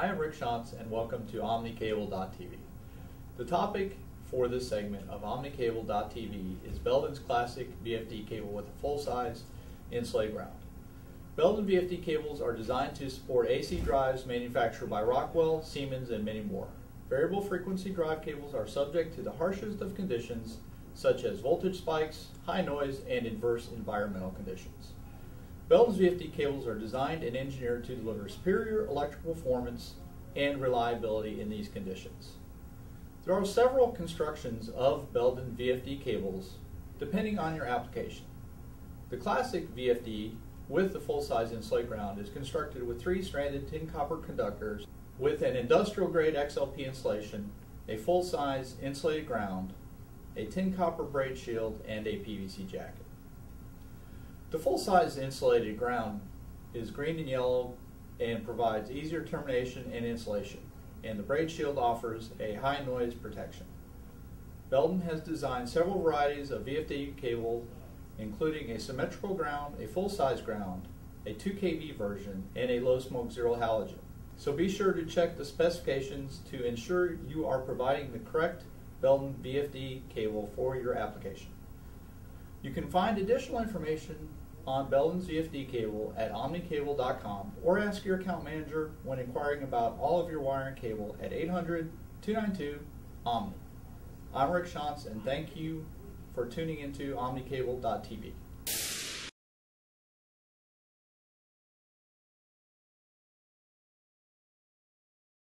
I am Rick Schantz, and welcome to Omnicable.tv. The topic for this segment of Omnicable.tv is Belden's classic VFD cable with a full-size insulate ground. Belden VFD cables are designed to support AC drives manufactured by Rockwell, Siemens, and many more. Variable frequency drive cables are subject to the harshest of conditions, such as voltage spikes, high noise, and adverse environmental conditions. Belden's VFD cables are designed and engineered to deliver superior electrical performance and reliability in these conditions. There are several constructions of Belden VFD cables depending on your application. The classic VFD with the full-size insulate ground is constructed with 3 stranded tin copper conductors with an industrial-grade XLPE insulation, a full-size insulated ground, a tin copper braid shield, and a PVC jacket. The full-size insulated ground is green and yellow and provides easier termination and insulation, and the braid shield offers a high noise protection. Belden has designed several varieties of VFD cable, including a symmetrical ground, a full-size ground, a 2 kV version, and a low smoke zero halogen. So be sure to check the specifications to ensure you are providing the correct Belden VFD cable for your application. You can find additional information on Belden's VFD cable at Omnicable.com or ask your account manager when inquiring about all of your wire and cable at 800-292-OMNI. I'm Rick Schantz, and thank you for tuning into Omnicable.tv.